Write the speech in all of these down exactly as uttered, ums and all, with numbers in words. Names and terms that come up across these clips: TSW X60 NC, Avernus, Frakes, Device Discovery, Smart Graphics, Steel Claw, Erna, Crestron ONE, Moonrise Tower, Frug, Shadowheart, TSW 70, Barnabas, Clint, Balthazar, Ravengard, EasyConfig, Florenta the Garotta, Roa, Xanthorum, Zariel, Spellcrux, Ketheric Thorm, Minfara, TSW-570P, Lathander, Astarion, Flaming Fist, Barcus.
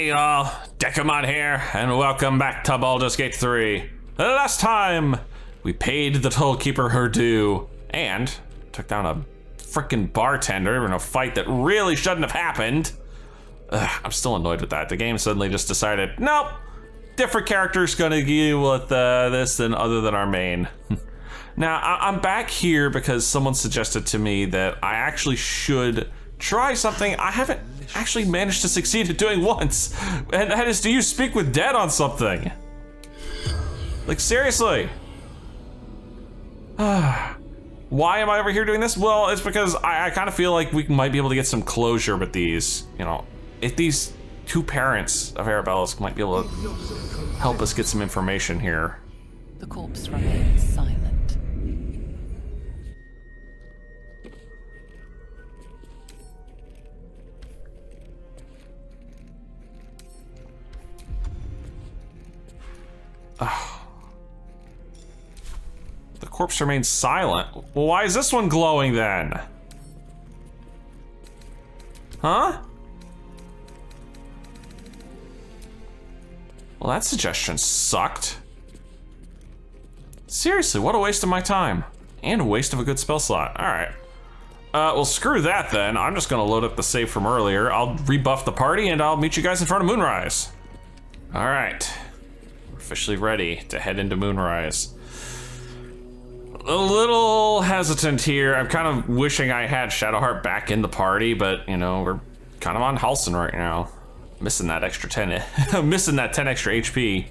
Hey y'all, Dekumon here, and welcome back to Baldur's Gate three. Last time, we paid the tollkeeper her due, and took down a frickin' bartender in a fight that really shouldn't have happened. Ugh, I'm still annoyed with that. The game suddenly just decided, nope, different character's gonna deal with uh, this than other than our main. Now, I I'm back here because someone suggested to me that I actually should try something I haven't actually managed to succeed at doing once, and that is, do you speak with dead on something? Like, seriously? Why am I over here doing this? Well, it's because I, I kind of feel like we might be able to get some closure with these, you know, if these two parents of Arabella's might be able to help us get some information here. The corpse remains silent. Oh. The corpse remains silent. Well, why is this one glowing then? Huh? Well, that suggestion sucked. Seriously, what a waste of my time. And a waste of a good spell slot. Alright. Uh, well, screw that then. I'm just gonna load up the save from earlier. I'll rebuff the party and I'll meet you guys in front of Moonrise. Alright. Officially ready to head into Moonrise. A little hesitant here. I'm kind of wishing I had Shadowheart back in the party, but you know, we're kind of on Halson right now. Missing that extra ten, I'm missing that ten extra H P.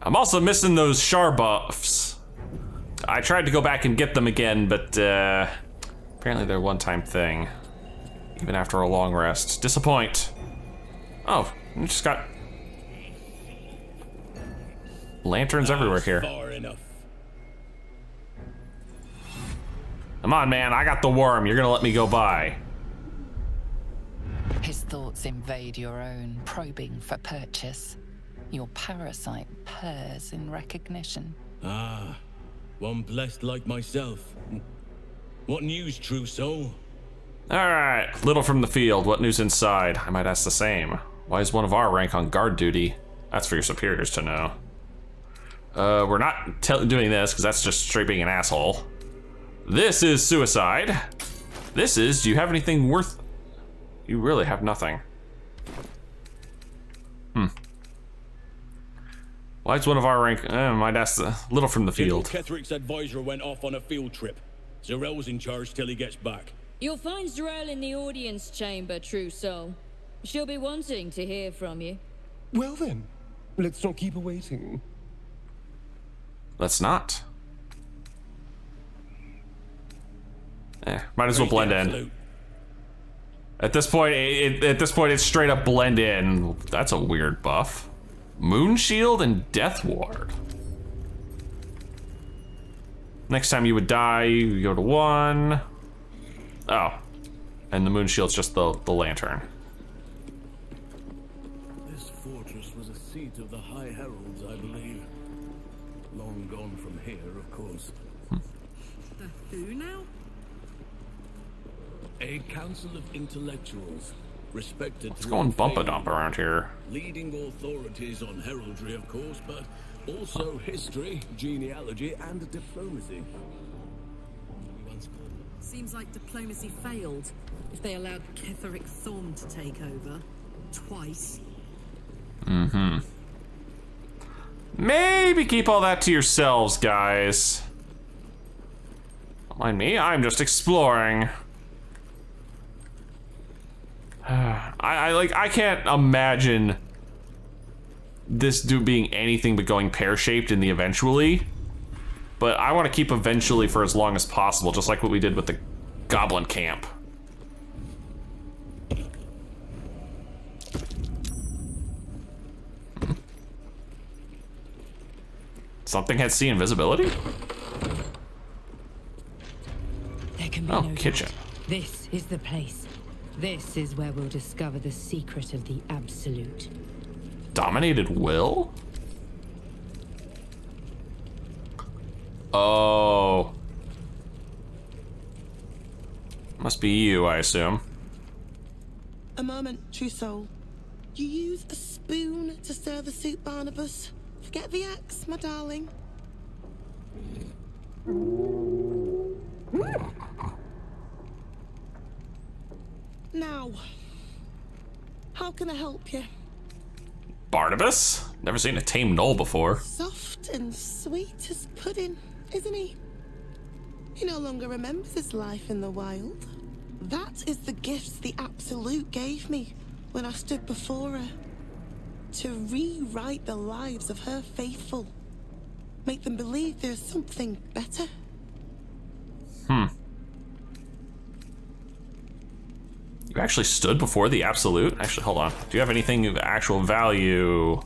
I'm also missing those Char buffs. I tried to go back and get them again, but uh, apparently they're a one-time thing. Even after a long rest. Disappoint. Oh, I just got lanterns everywhere here. Far enough. Come on, man, I got the worm. You're gonna let me go by. His thoughts invade your own, probing for purchase. Your parasite purrs in recognition. Ah, one blessed like myself. What news, true soul? All right, little from the field. What news inside? I might ask the same. Why is one of our rank on guard duty? That's for your superiors to know. Uh, we're not te doing this because that's just straight being an asshole. This is suicide. This is, do you have anything worth? You really have nothing. Hmm. Why is one of our rank? I might ask a little from the field. Ketheric's advisor went off on a field trip. Zarel's in charge till he gets back. You'll find Zariel in the audience chamber, true soul. She'll be wanting to hear from you. Well then, let's not keep her waiting. Let's not. Eh, might as well blend in. At this point, it, at this point, it's straight up blend in. That's a weird buff. Moon Shield and Death Ward. Next time you would die, you go to one. Oh, and the Moon Shield's just the the lantern. This fortress was a seat of the High Heralds, I believe. Long gone from here, of course. Hmm. The who now? A council of intellectuals, respected. It's going bump a dump around here. Leading authorities on heraldry, of course, but also huh. history, genealogy, and diplomacy. Seems like diplomacy failed. If they allowed Ketheric Thorm to take over twice. Mm-hmm. Maybe keep all that to yourselves, guys. Don't mind me, I'm just exploring. I, I like, I can't imagine this dude being anything but going pear-shaped in the eventually. But I want to keep eventually for as long as possible, just like what we did with the goblin camp. Something had sea invisibility? There can be oh, no kitchen. Doubt. This is the place. This is where we'll discover the secret of the absolute. Dominated will? Oh. Must be you, I assume. A moment, true soul. You use a spoon to stir the soup, Barnabas. Forget the axe, my darling. Now, how can I help you? Barnabas? Never seen a tame gnoll before. Soft and sweet as pudding, isn't he? He no longer remembers his life in the wild. That is the gift the Absolute gave me when I stood before her. To rewrite the lives of her faithful. Make them believe there's something better. Hmm. You actually stood before the Absolute? Actually, hold on. Do you have anything of actual value?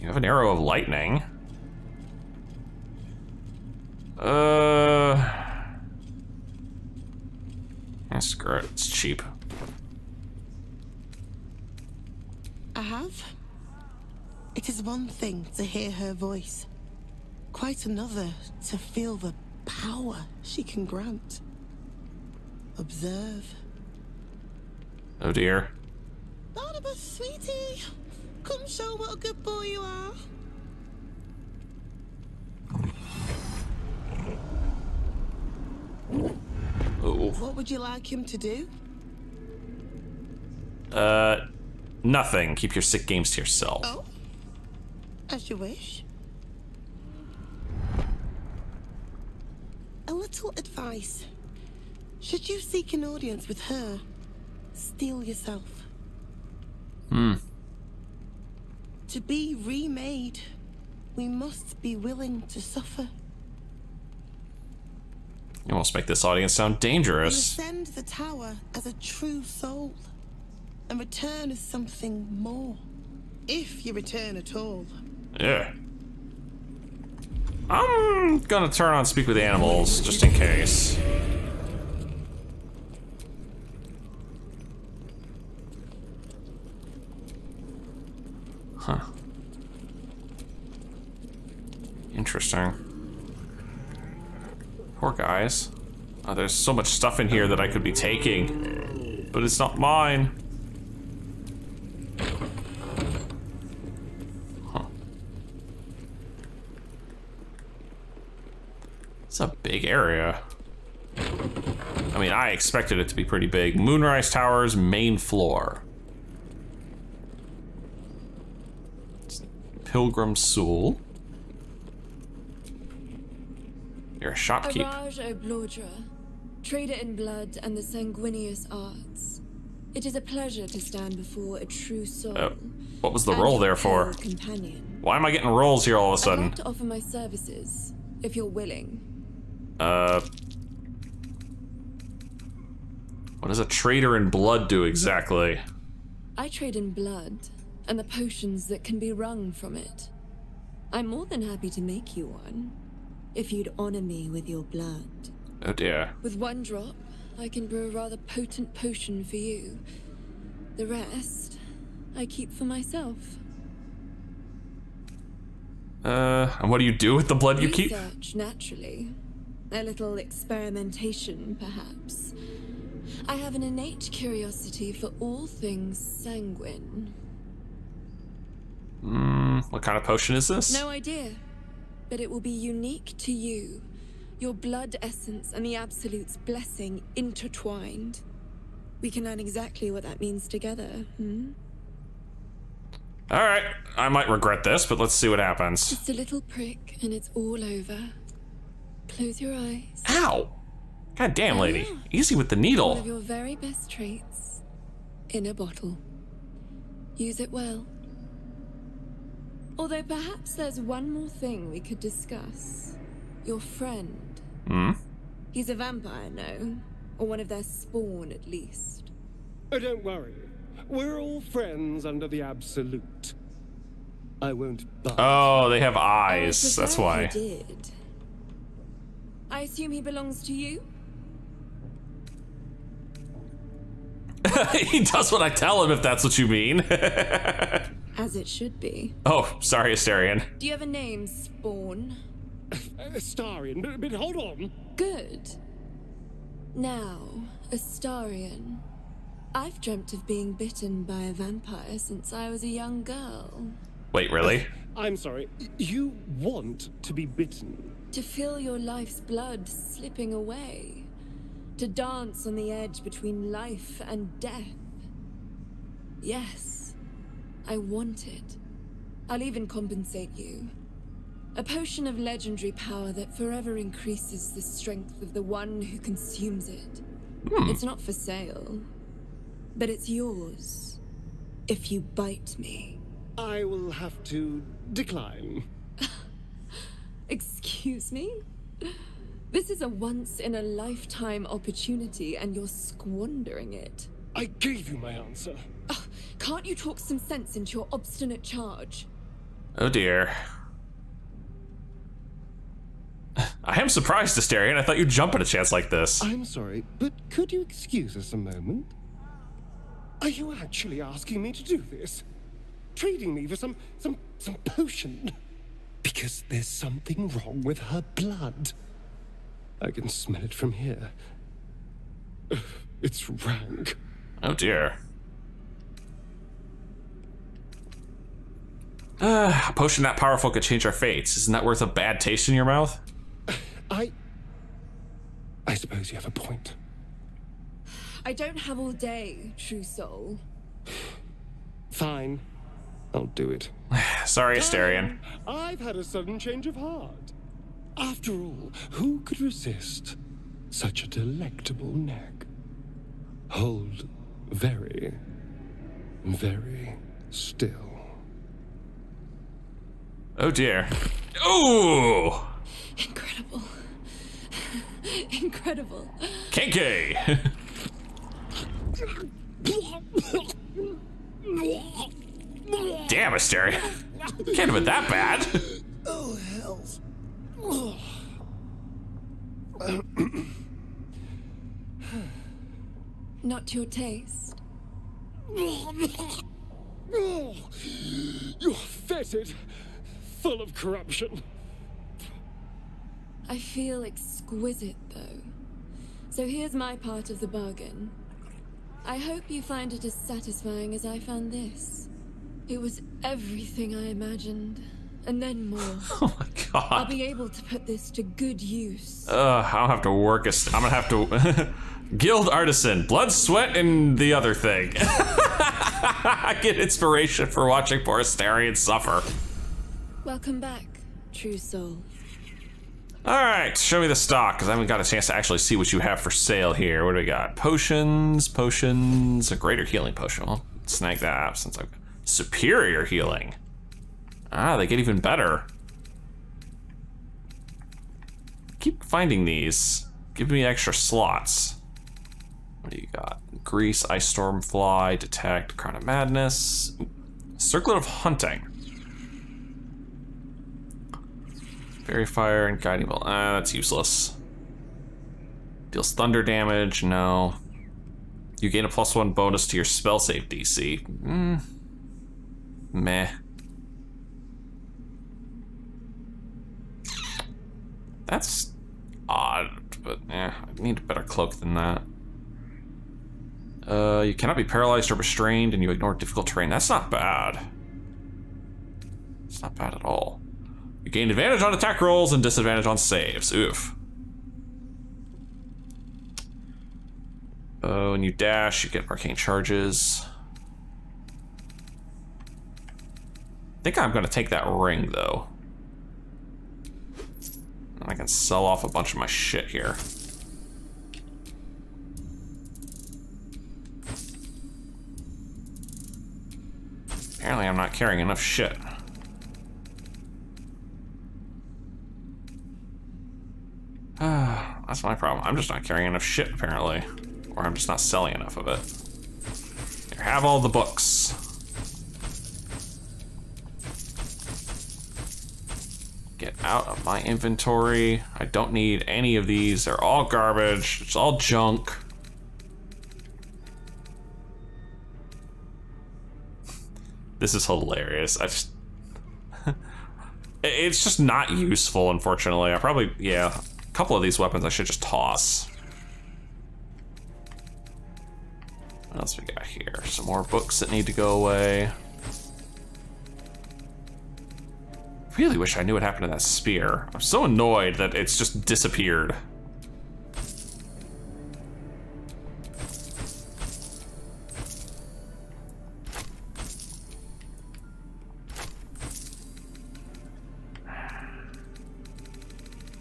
You have an arrow of lightning. Uh... Eh, screw it. It's cheap. I have. It is one thing to hear her voice. Quite another to feel the power she can grant. Observe. Oh dear. Barnabas, sweetie! Come show what a good boy you are. Oh. What would you like him to do? Uh, nothing. Keep your sick games to yourself. Oh, as you wish. A little advice. Should you seek an audience with her, steel yourself. Hmm. To be remade, we must be willing to suffer. You almost make this audience sound dangerous. You ascend the tower as a true soul and return as something more. If you return at all. Yeah. I'm gonna turn on Speak with Animals just in case. Huh. Interesting. Poor guys. Oh, there's so much stuff in here that I could be taking, but it's not mine. Huh. It's a big area. I mean, I expected it to be pretty big. Moonrise Tower's main floor. It's Pilgrim Soul. You're a shopkeep. Araj Oblodra, trader in blood and the sanguineous arts. It is a pleasure to stand before a true soul. Oh, what was the role there for? Companion. Why am I getting roles here all of a sudden? I'd like to offer my services, if you're willing. Uh, what does a trader in blood do exactly? I trade in blood and the potions that can be wrung from it. I'm more than happy to make you one. If you'd honor me with your blood. Oh dear. With one drop, I can brew a rather potent potion for you. The rest, I keep for myself. Uh, and what do you do with the blood you keep? Research, naturally. A little experimentation, perhaps. I have an innate curiosity for all things sanguine. Hmm, what kind of potion is this? No idea. But it will be unique to you. Your blood essence and the Absolute's blessing intertwined. We can learn exactly what that means together, hmm? All right, I might regret this, but let's see what happens. Just a little prick and it's all over. Close your eyes. Ow! God damn, lady. Ah, easy with the needle. One of your very best traits in a bottle. Use it well. Although perhaps there's one more thing we could discuss. Your friend. Hmm? He's a vampire, no? Or one of their spawn, at least. Oh, don't worry. We're all friends under the Absolute. I won't bite. Oh, they have eyes. That's why. He did. I assume he belongs to you? He does what I tell him, if that's what you mean. As it should be. Oh, sorry, Astarion. Do you have a name, Spawn? Astarion, but, but hold on. Good. Now, Astarion, I've dreamt of being bitten by a vampire since I was a young girl. Wait, really? I'm sorry. You want to be bitten? To feel your life's blood slipping away. To dance on the edge between life and death. Yes, I want it. I'll even compensate you. A potion of legendary power that forever increases the strength of the one who consumes it. Hmm. It's not for sale, but it's yours if you bite me. I will have to decline. Excuse me? This is a once-in-a-lifetime opportunity and you're squandering it. I gave you my answer. Oh, can't you talk some sense into your obstinate charge? Oh dear. I am surprised, Astarion. I thought you'd jump at a chance like this. I'm sorry, but could you excuse us a moment? Are you actually asking me to do this? Trading me for some, some, some potion? Because there's something wrong with her blood. I can smell it from here. It's rank. Oh dear. Ah, uh, a potion that powerful could change our fates. Isn't that worth a bad taste in your mouth? I... I suppose you have a point. I don't have all day, true soul. Fine. I'll do it. Sorry, Astarion. I've had a sudden change of heart. After all, who could resist such a delectable neck? Hold very, very still. Oh dear. Ooh! Incredible. Incredible. Kinky! Damn, Astarion. Can't have it that bad. Oh, hells. Not your taste. You're fetid, full of corruption. I feel exquisite, though. So here's my part of the bargain. I hope you find it as satisfying as I found this. It was everything I imagined, and then more. Oh my god. I'll be able to put this to good use. Ugh, I'll have to work a st I'm gonna have to... Guild Artisan, blood, sweat, and the other thing. I get inspiration for watching poor Astarion suffer. Welcome back, true soul. Alright, show me the stock, because I haven't got a chance to actually see what you have for sale here. What do we got? Potions, potions, a greater healing potion. I'll snag that up since I've got superior healing. Ah, they get even better. Keep finding these. Give me extra slots. What do you got? Grease, Ice Storm, Fly, Detect, Crown of Madness, Circlet of Hunting. Fairy Fire and Guiding Bolt. Ah, that's useless. Deals thunder damage. No. You gain a plus one bonus to your spell save D C. Mm. Meh. That's odd, but eh, I need a better cloak than that. Uh, you cannot be paralyzed or restrained, and you ignore difficult terrain. That's not bad. It's not bad at all. You gain advantage on attack rolls and disadvantage on saves. Oof. Oh, and you dash, you get arcane charges. I think I'm gonna take that ring though. And I can sell off a bunch of my shit here. Apparently I'm not carrying enough shit. That's my problem. I'm just not carrying enough shit, apparently. Or I'm just not selling enough of it. Here, have all the books. Get out of my inventory. I don't need any of these. They're all garbage. It's all junk. This is hilarious. I just... It's just not useful, unfortunately. I probably, yeah. A couple of these weapons I should just toss. What else we got here? Some more books that need to go away. Really wish I knew what happened to that spear. I'm so annoyed that it's just disappeared.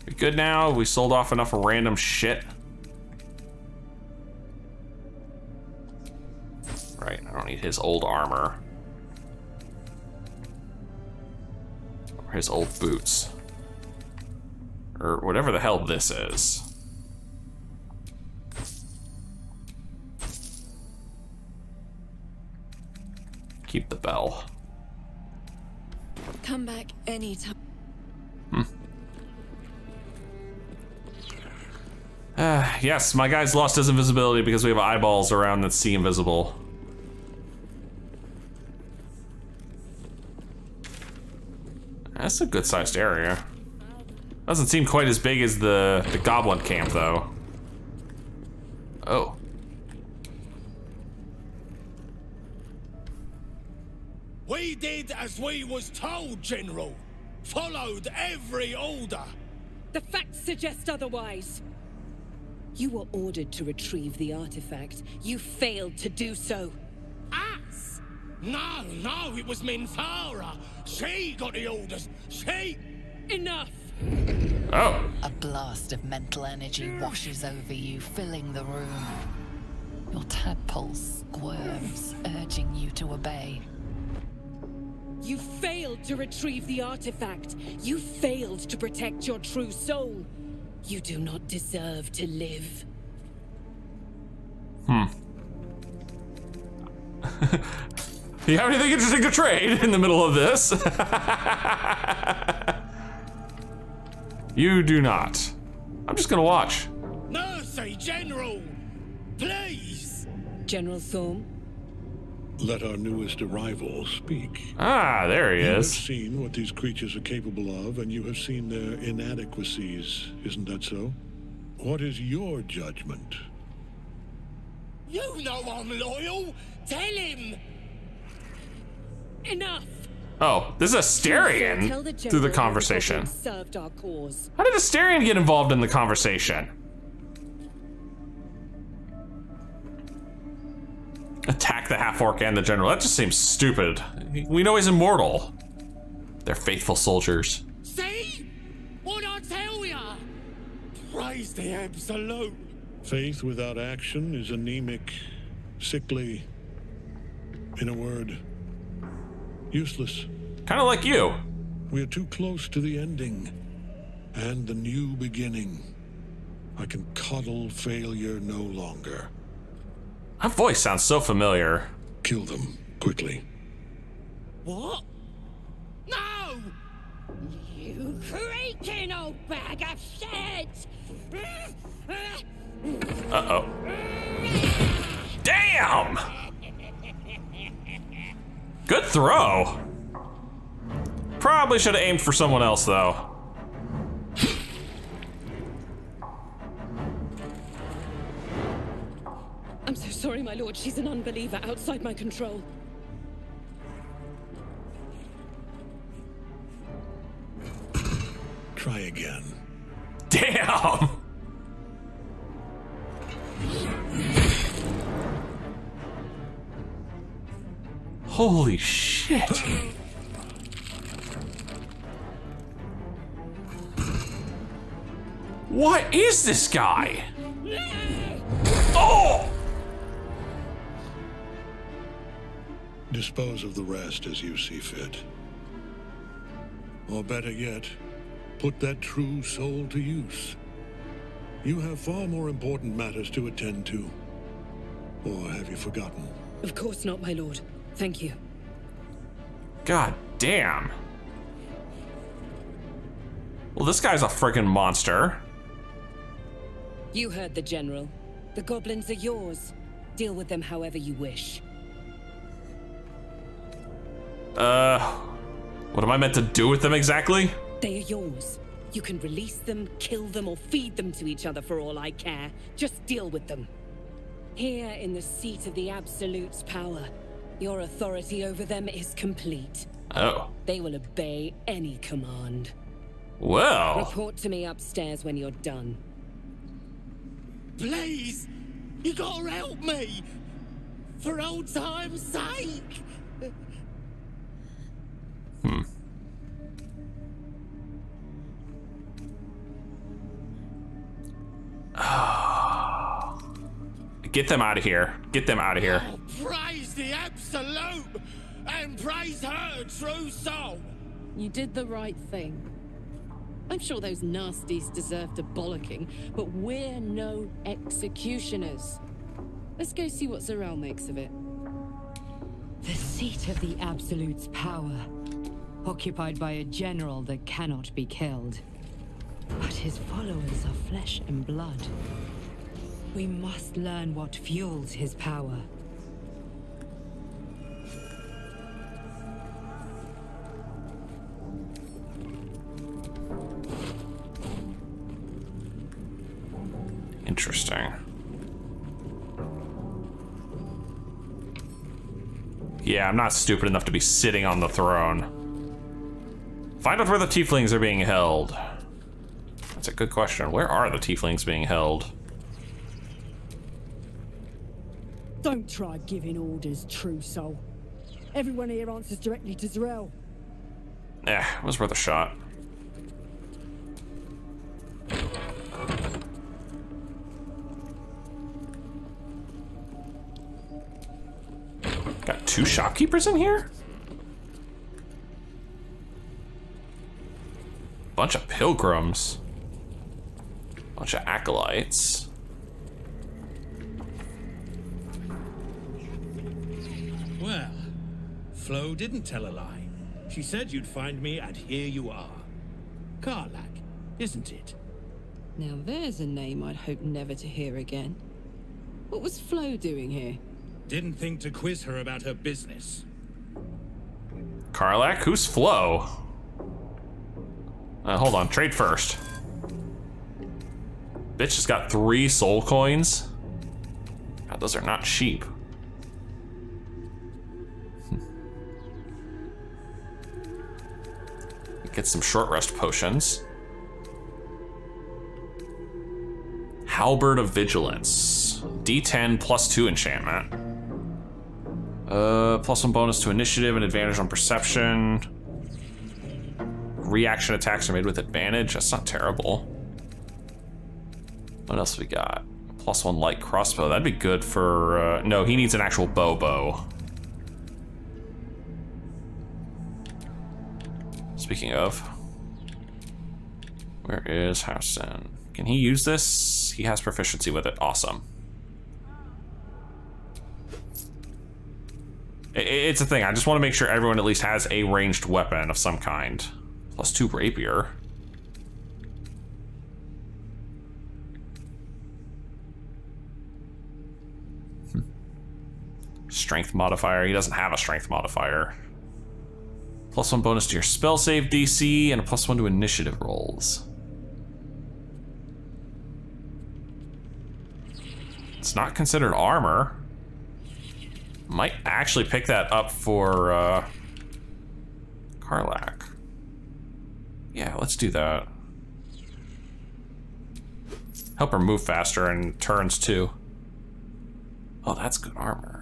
We good now? We sold off enough random shit. Right, I don't need his old armor. His old boots. Or whatever the hell this is. Keep the bell. Come back anytime. Hmm. Uh, yes, my guy's lost his invisibility because we have eyeballs around that see invisible. That's a good-sized area. Doesn't seem quite as big as the, the goblin camp, though. Oh. We did as we was told, General. Followed every order. The facts suggest otherwise. You were ordered to retrieve the artifact. You failed to do so. No, no, it was Minfara. She got the orders. She... Enough! Oh. A blast of mental energy washes over you, filling the room. Your tadpole squirms, urging you to obey. You failed to retrieve the artifact. You failed to protect your true soul. You do not deserve to live. Hmm. Do you have anything interesting to trade in the middle of this? You do not. I'm just gonna watch. Mercy, General! Please! General Thorm? Let our newest arrival speak. Ah, there he is. You have seen what these creatures are capable of, and you have seen their inadequacies. Isn't that so? What is your judgment? You know I'm loyal! Tell him! Enough. Oh, this is Astarion through the conversation. Served our cause. How did Astarion get involved in the conversation? Attack the half-orc and the general. That just seems stupid. We know he's immortal. They're faithful soldiers. See? What I tell ya? Praise the absolute. Faith without action is anemic, sickly, in a word, useless. Kind of like you. We are too close to the ending and the new beginning. I can coddle failure no longer. That voice sounds so familiar. Kill them quickly. What? No! You creaking old bag of shit! Uh-oh. Damn! Good throw. Probably should have aimed for someone else, though. I'm so sorry, my lord. She's an unbeliever outside my control. Try again. Damn! Holy shit. What is this guy? Oh! Dispose of the rest as you see fit. Or better yet, put that true soul to use. You have far more important matters to attend to. Or have you forgotten? Of course not, my lord. Thank you. God damn. Well, this guy's a freaking monster. You heard the general. The goblins are yours. Deal with them however you wish. Uh, what am I meant to do with them exactly? They are yours. You can release them, kill them, or feed them to each other for all I care. Just deal with them. Here in the seat of the Absolute's power, your authority over them is complete. Oh. They will obey any command. Well. Report to me upstairs when you're done. Please, you gotta help me. For old time's sake. Hmm. Oh. Get them out of here. Get them out of here. Oh, praise the Absolute and praise her true soul. You did the right thing. I'm sure those nasties deserved a bollocking, but we're no executioners. Let's go see what Zariel makes of it. The seat of the Absolute's power, occupied by a general that cannot be killed. But his followers are flesh and blood. We must learn what fuels his power. Interesting. Yeah, I'm not stupid enough to be sitting on the throne. Find out where the tieflings are being held. That's a good question. Where are the tieflings being held? Don't try giving orders, true soul. Everyone here answers directly to Zariel. Eh, it was worth a shot. Got two shopkeepers in here? Bunch of pilgrims. Bunch of acolytes. Well, Flo didn't tell a lie. She said you'd find me, and here you are. Karlach, isn't it? Now there's a name I'd hope never to hear again. What was Flo doing here? Didn't think to quiz her about her business. Karlach? Who's Flo? Uh, hold on, trade first. Bitch just got three soul coins. God, those are not cheap. Get some short rest potions. Halberd of Vigilance. D ten plus two enchantment. Uh, plus one bonus to initiative and advantage on perception. Reaction attacks are made with advantage. That's not terrible. What else we got? Plus one light crossbow. That'd be good for... Uh, no, he needs an actual bow-bow. Speaking of... Where is Housen? Can he use this? He has proficiency with it. Awesome. It, it's a thing. I just want to make sure everyone at least has a ranged weapon of some kind. Plus two rapier. Hmm. Strength modifier. He doesn't have a strength modifier. Plus one bonus to your spell save D C and a plus one to initiative rolls. It's not considered armor. Might actually pick that up for uh, Karlach. Yeah, let's do that. Help her move faster and turns too. Oh, that's good armor.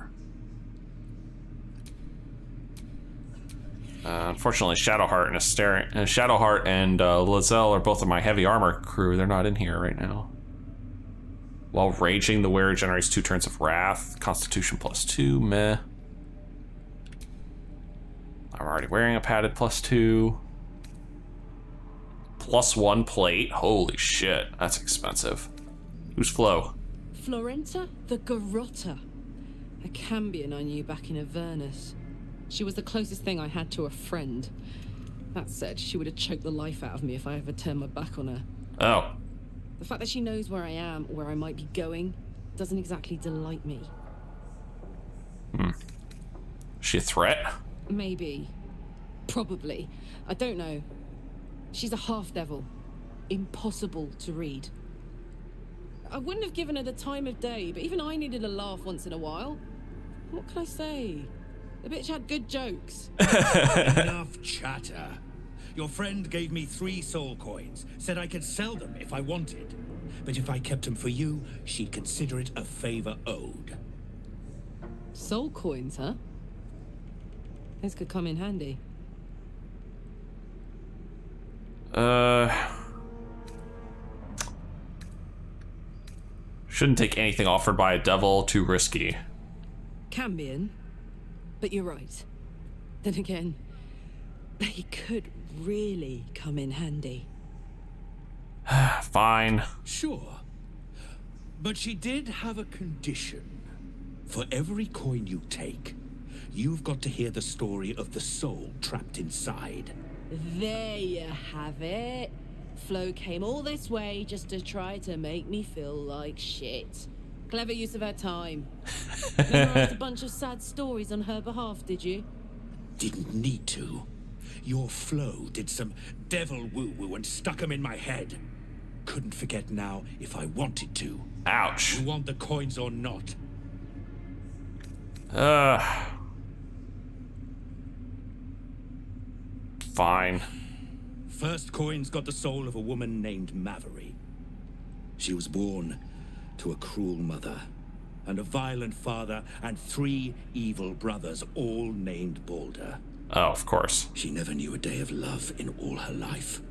Uh, unfortunately, Shadowheart and Astarion, uh, Shadowheart and uh, Lazelle are both of my heavy armor crew. They're not in here right now. While raging, the wearer generates two turns of wrath. Constitution plus two. Meh. I'm already wearing a padded plus two. Plus one plate. Holy shit, that's expensive. Who's Flo? Florenta the Garotta. A Cambion I knew back in Avernus. She was the closest thing I had to a friend. That said, she would have choked the life out of me if I ever turned my back on her. Oh. The fact that she knows where I am, where I might be going, doesn't exactly delight me. Hmm. Is she a threat? Maybe. Probably. I don't know. She's a half-devil. Impossible to read. I wouldn't have given her the time of day, but even I needed a laugh once in a while. What can I say? The bitch had good jokes. Enough chatter. Your friend gave me three soul coins, said I could sell them if I wanted. But if I kept them for you, she'd consider it a favor owed. Soul coins, huh? Those could come in handy. Uh... Shouldn't take anything offered by a devil, too risky. Can be in, but you're right. Then again, they could really come in handy. Fine. Sure. But she did have a condition. For every coin you take, you've got to hear the story of the soul trapped inside. There you have it. Flo came all this way just to try to make me feel like shit. Clever use of her time. Memorized a bunch of sad stories on her behalf, did you? Didn't need to. Your Flo did some devil woo-woo and stuck them in my head. Couldn't forget now if I wanted to. Ouch. You want the coins or not? Uh... Fine. First coin's got the soul of a woman named Mavery. She was born to a cruel mother and a violent father and three evil brothers, all named Baldur. Oh, of course. She never knew a day of love in all her life.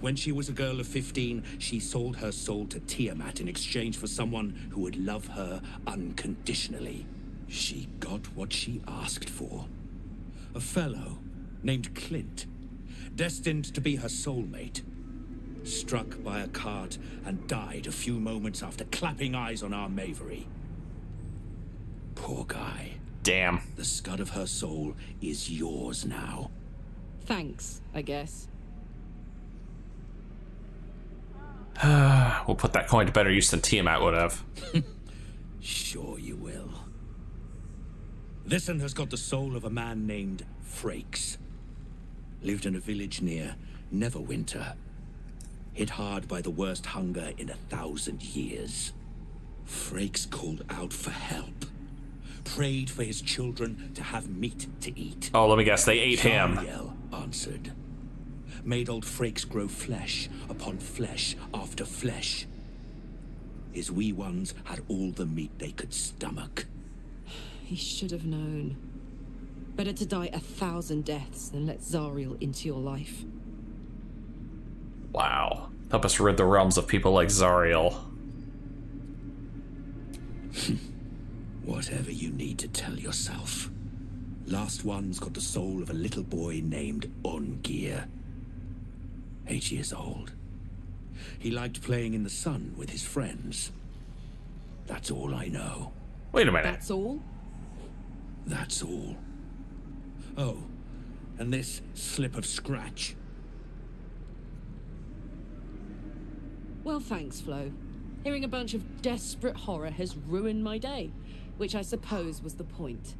When she was a girl of fifteen, she sold her soul to Tiamat in exchange for someone who would love her unconditionally. She got what she asked for. A fellow named Clint, destined to be her soulmate, struck by a cart and died a few moments after clapping eyes on our Mavery. Poor guy. Damn. The scud of her soul is yours now. Thanks, I guess. We'll put that coin to better use than Tiamat would have. Sure you will. This one has got the soul of a man named Frakes. Lived in a village near Neverwinter. Hit hard by the worst hunger in a thousand years. Frakes called out for help. Prayed for his children to have meat to eat. Oh, let me guess, they ate him. Zariel answered. Made old Frakes grow flesh upon flesh after flesh. His wee ones had all the meat they could stomach. He should have known. Better to die a thousand deaths than let Zariel into your life. Wow. Help us rid the realms of people like Zariel. Whatever you need to tell yourself. Last one's got the soul of a little boy named Ongear. Eight years old. He liked playing in the sun with his friends. That's all I know. Wait a minute. That's all? That's all. Oh, and this slip of scratch. Well, thanks, Flo. Hearing a bunch of desperate horror has ruined my day, which I suppose was the point.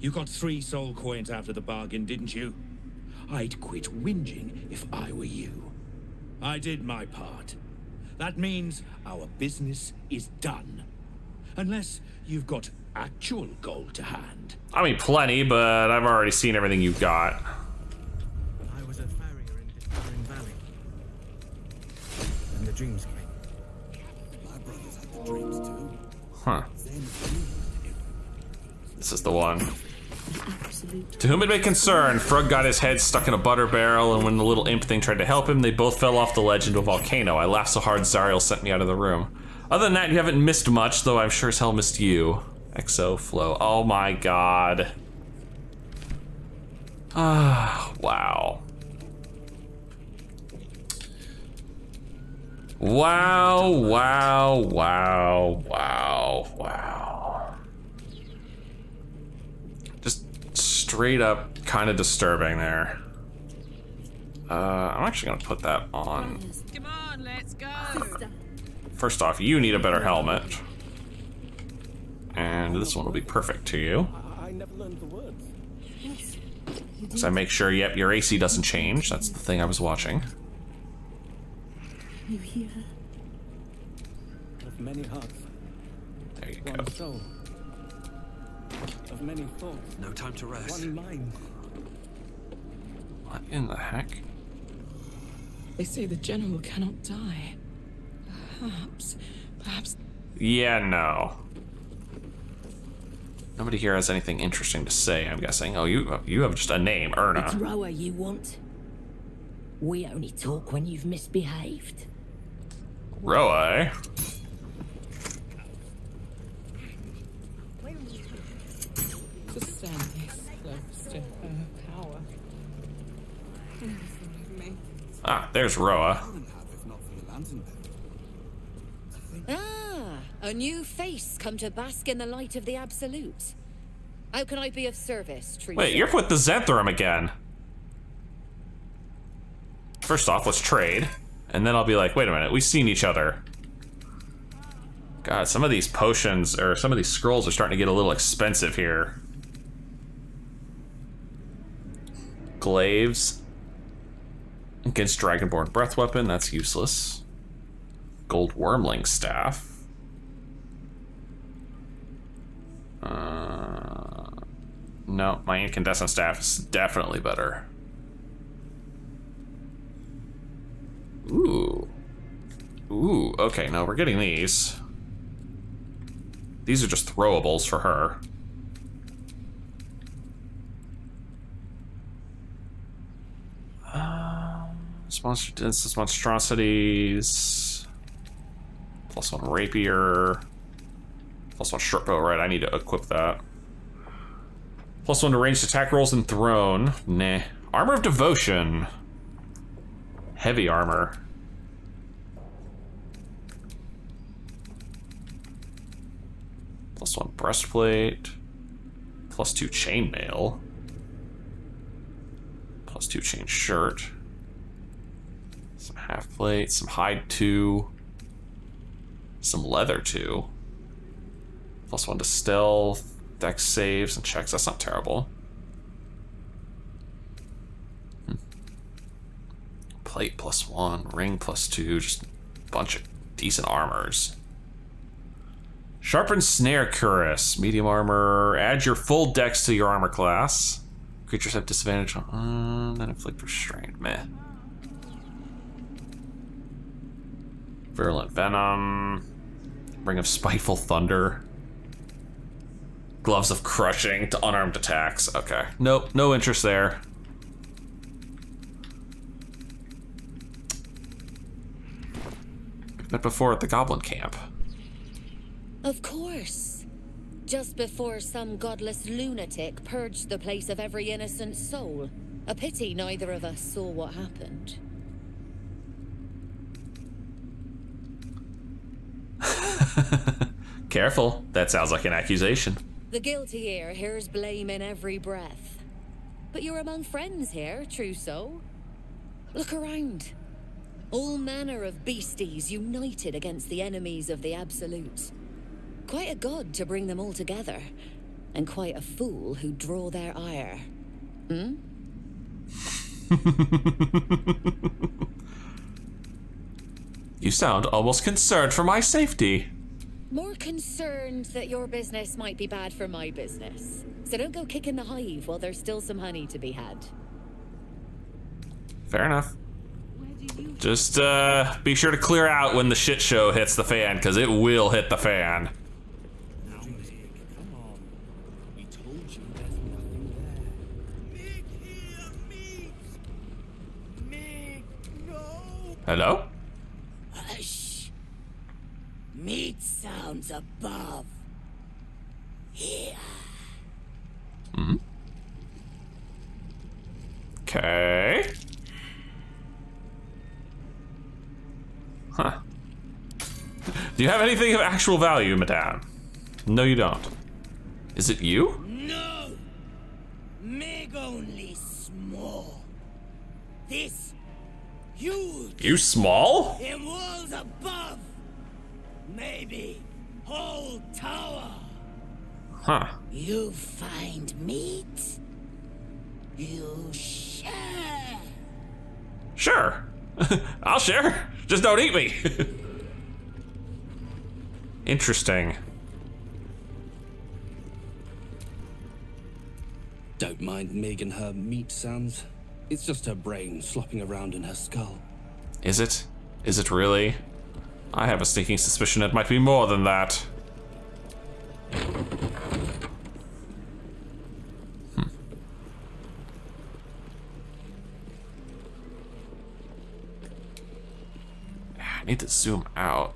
You got three soul coins out of the bargain, didn't you? I'd quit whinging if I were you. I did my part. That means our business is done. Unless you've got actual gold to hand. I mean, plenty, but I've already seen everything you've got. I was a farrier in Despairing Valley. And the dreams came. My brothers had the dreams too. Huh. This is the one. To whom it may concern, Frug got his head stuck in a butter barrel, and when the little imp thing tried to help him, they both fell off the ledge into a volcano. I laughed so hard Zariel sent me out of the room. Other than that, you haven't missed much, though I'm sure as hell missed you. X O Flow. Oh my god. Ah, wow. Wow, wow, wow, wow, wow. Just straight up kind of disturbing there. Uh, I'm actually going to put that on. Come on, let's go. First off, you need a better helmet. And this one will be perfect to you. So I make sure, yep, your A C doesn't change. That's the thing I was watching. You hear her? of many hearts. There you one go. Soul of many thoughts. No time to rest. One mind. What in the heck? They say the general cannot die. Perhaps, perhaps. Yeah, no. Nobody here has anything interesting to say, I'm guessing. Oh, you you have just a name, Erna. It's Roa you want. We only talk when you've misbehaved. Roa? To stand this close to her power. Ah, there's Roa. Ah, a new face come to bask in the light of the absolute. How can I be of service, Tree? Wait, you're with the Xanthorum again. First off, let's trade. And then I'll be like, wait a minute, we've seen each other. God, some of these potions, or some of these scrolls are starting to get a little expensive here. Glaives. Against Dragonborn Breath Weapon, that's useless. Gold Wormling Staff. Uh, no, my Incandescent Staff is definitely better. Ooh. Ooh, okay, no, we're getting these. These are just throwables for her. Um, monster, instance monstrosities. Plus one rapier. Plus one short bow, right? I need to equip that. Plus one to ranged attack rolls and thrown. Nah. Armor of Devotion. Heavy armor. Plus one breastplate. Plus two chainmail. Plus two chain shirt. Some half plate, some hide two. Some leather two. Plus one to stealth, dex saves, and checks. That's not terrible. Hmm. Plate plus one, ring plus two, just a bunch of decent armors. Sharpened Snare Cuirass, medium armor. Add your full dex to your armor class. Creatures have disadvantage on that, um, inflict restraint. Meh. Virulent Venom. Ring of Spiteful Thunder. Gloves of Crushing to unarmed attacks. Okay. Nope, no interest there. But before at the Goblin Camp. Of course. Just before some godless lunatic purged the place of every innocent soul. A pity neither of us saw what happened. Careful. That sounds like an accusation. The guilty here hears blame in every breath. But you're among friends here, true soul. Look around. All manner of beasties united against the enemies of the Absolute. Quite a god to bring them all together. And quite a fool who draw their ire. Hmm? You sound almost concerned for my safety. More concerned that your business might be bad for my business. So don't go kicking the hive while there's still some honey to be had. Fair enough. Just uh, be sure to clear out when the shit show hits the fan, because it will hit the fan. Hello? Hush. Meat sounds above. Here. Mm-hmm. Okay. Huh. Do you have anything of actual value, madame? No, you don't. Is it you? No. Meg only small. This huge. You small? In walls above. Maybe whole tower. Huh. You find meat. You share. Sure. I'll share. Just don't eat me. Interesting. Don't mind Mig and her meat sounds. It's just her brain slopping around in her skull. Is it? Is it really? I have a sneaking suspicion it might be more than that. Hmm. I need to zoom out.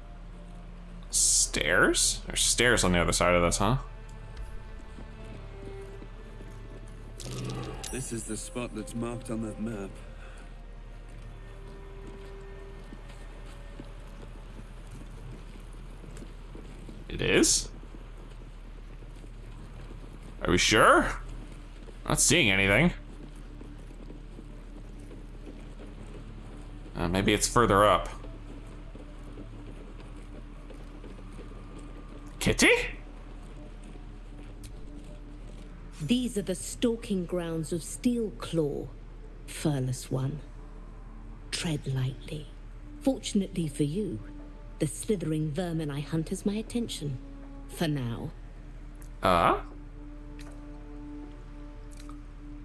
Stairs? There's stairs on the other side of this, huh? This is the spot that's marked on that map. It is? Are we sure? Not seeing anything. Uh, maybe it's further up. Kitty? These are the stalking grounds of Steel Claw, Furless One. Tread lightly. Fortunately for you, the slithering vermin I hunt has my attention. For now. Ah?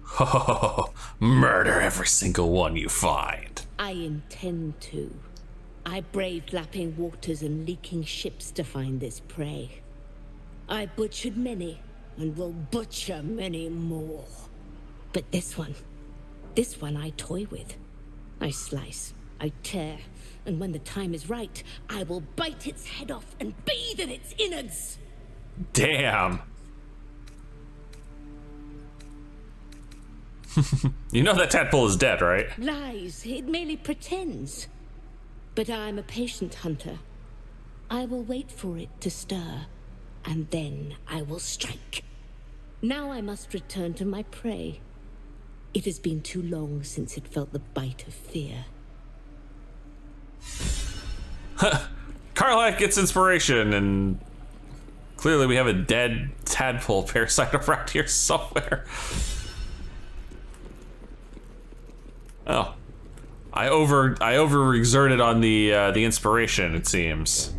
Ho ho ho ho! Murder every single one you find. I intend to. I braved lapping waters and leaking ships to find this prey. I butchered many. And will butcher many more. But this one, this one I toy with. I slice, I tear, and when the time is right, I will bite its head off and bathe in its innards. Damn. You know that tadpole is dead, right? Lies, it merely pretends. But I am a patient hunter. I will wait for it to stir, and then I will strike. Now I must return to my prey. It has been too long since it felt the bite of fear. Karlach gets inspiration, and clearly we have a dead tadpole parasite around here somewhere. Oh, I over I overexerted on the uh, the inspiration, it seems.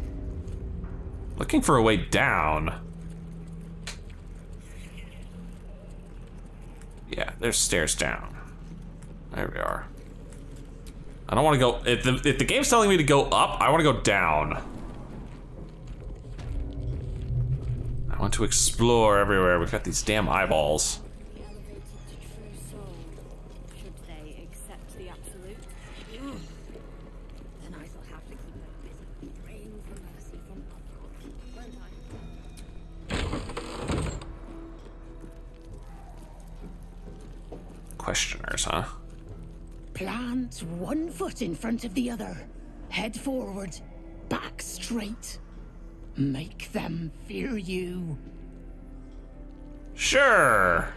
Looking for a way down. Yeah, there's stairs down. There we are. I don't want to go, if the, if the game's telling me to go up, I want to go down. I want to explore everywhere. We've got these damn eyeballs. Questioners, huh? Plant one foot in front of the other. Head forward, back straight. Make them fear you. Sure.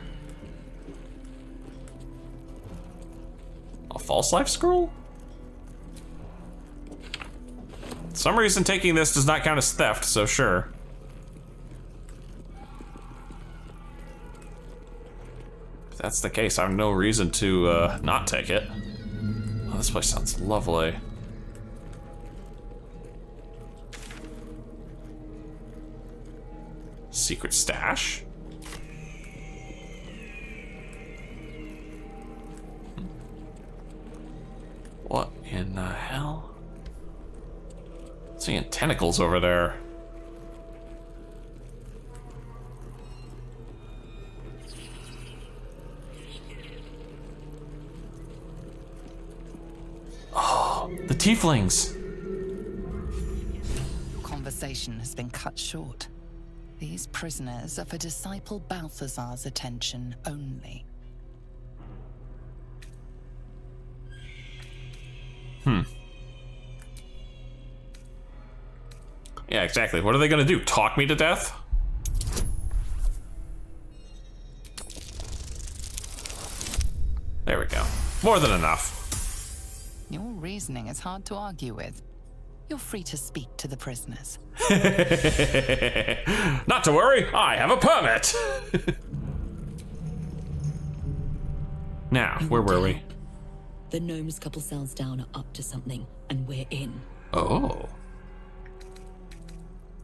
A false life scroll? For some reason taking this does not count as theft, so sure. That's the case, I have no reason to uh, not take it. Oh, this place sounds lovely. Secret stash? What in the hell? I'm seeing tentacles over there. The tieflings. Conversation has been cut short. These prisoners are for disciple Balthazar's attention only. Hmm. Yeah, exactly. What are they gonna do? Talk me to death? There we go. More than enough. Your reasoning is hard to argue with. You're free to speak to the prisoners. Not to worry, I have a permit. Now, where were we? The gnomes couple cells down are up to something, and we're in. Oh.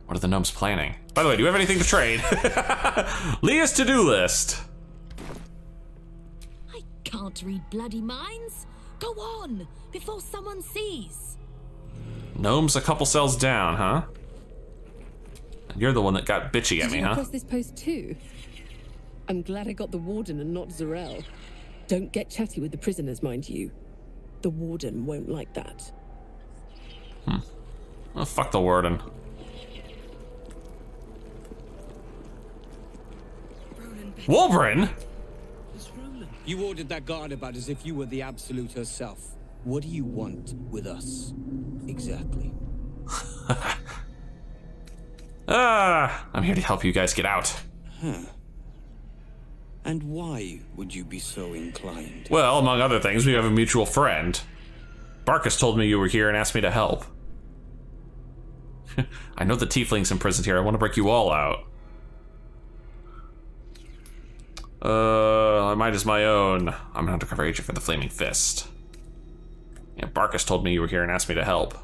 What are the gnomes planning? By the way, do you have anything to trade? Leah's to-do list. I can't read bloody minds. Go on, before someone sees. Gnome's a couple cells down, huh? And you're the one that got bitchy at me, huh? Did you cross this post too? I'm glad I got the warden and not Zariel. Don't get chatty with the prisoners, mind you. The warden won't like that. Hmm. Well, fuck the warden. Wilburon? You ordered that guard about as if you were the absolute herself. What do you want with us? Exactly. Ah, I'm here to help you guys get out. Huh. And why would you be so inclined? Well, among other things, we have a mutual friend. Barcus told me you were here and asked me to help. I know the tiefling's imprisoned here. I want to break you all out. Uh, mine is my own. I'm an undercover agent for the Flaming Fist. Yeah, Barcus told me you were here and asked me to help.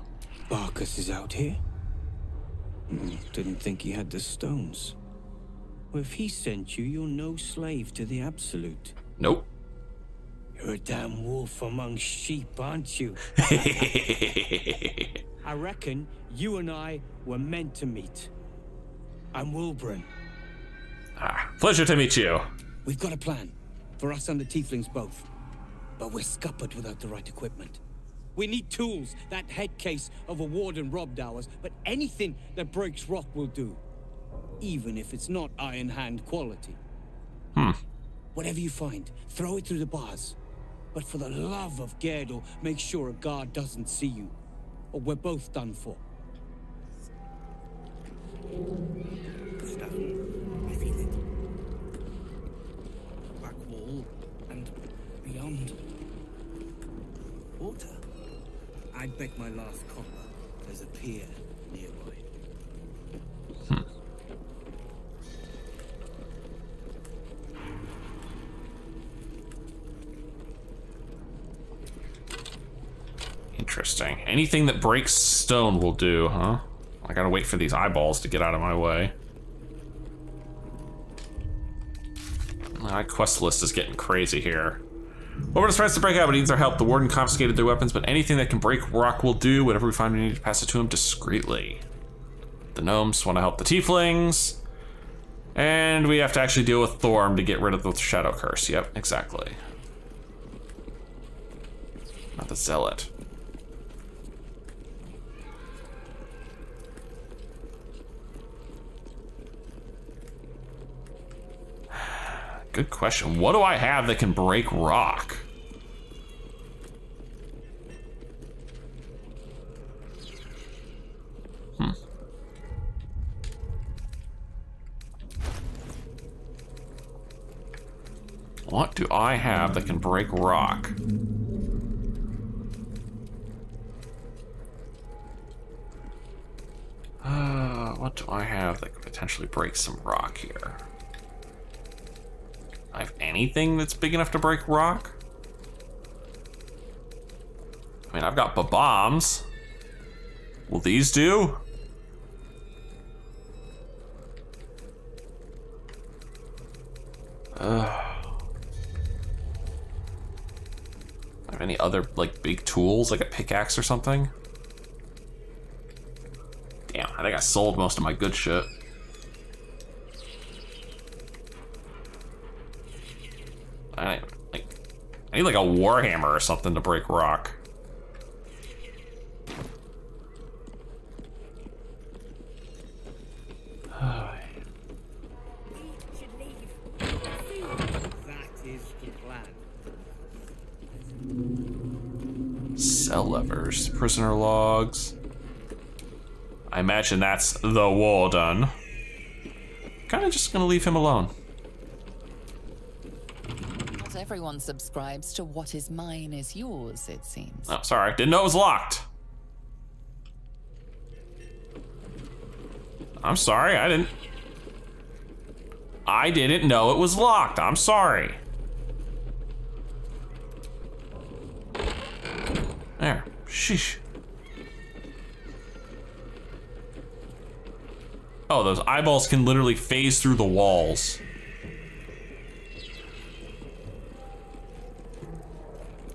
Barcus is out here? Didn't think he had the stones. Well, if he sent you, you're no slave to the Absolute. Nope. You're a damn wolf among sheep, aren't you? I reckon you and I were meant to meet. I'm Wilburon. Ah, pleasure to meet you. We've got a plan. For us and the tieflings both. But we're scuppered without the right equipment. We need tools. That head case of a warden robbed ours. But anything that breaks rock will do. Even if it's not Iron Hand quality. Hmm. Whatever you find, throw it through the bars. But for the love of Gerdal, make sure a guard doesn't see you. Or we're both done for. Water? I'd bet my last copper there's a pier nearby. Hmm. Interesting. Anything that breaks stone will do, huh? I gotta wait for these eyeballs to get out of my way. My quest list is getting crazy here. Wilburon tries to break out, but needs our help. The warden confiscated their weapons, but anything that can break rock will do. Whatever we find, we need to pass it to him discreetly. The gnomes want to help the tieflings. And we have to actually deal with Thorm to get rid of the shadow curse. Yep, exactly. Not the zealot. Good question. What do I have that can break rock? Hmm. What do I have that can break rock? Uh, what do I have that could potentially break some rock here? I have anything that's big enough to break rock? I mean, I've got ba-bombs. Will these do? Uh, I have any other, like, big tools, like a pickaxe or something? Damn, I think I sold most of my good shit. I, like, I need like a warhammer or something to break rock. Cell levers, prisoner logs. I imagine that's the warden. Kind of just gonna leave him alone. Everyone subscribes to what is mine is yours, it seems. Oh, sorry. Didn't know it was locked. I'm sorry. I didn't. I didn't know it was locked. I'm sorry. There. Sheesh. Oh, those eyeballs can literally phase through the walls.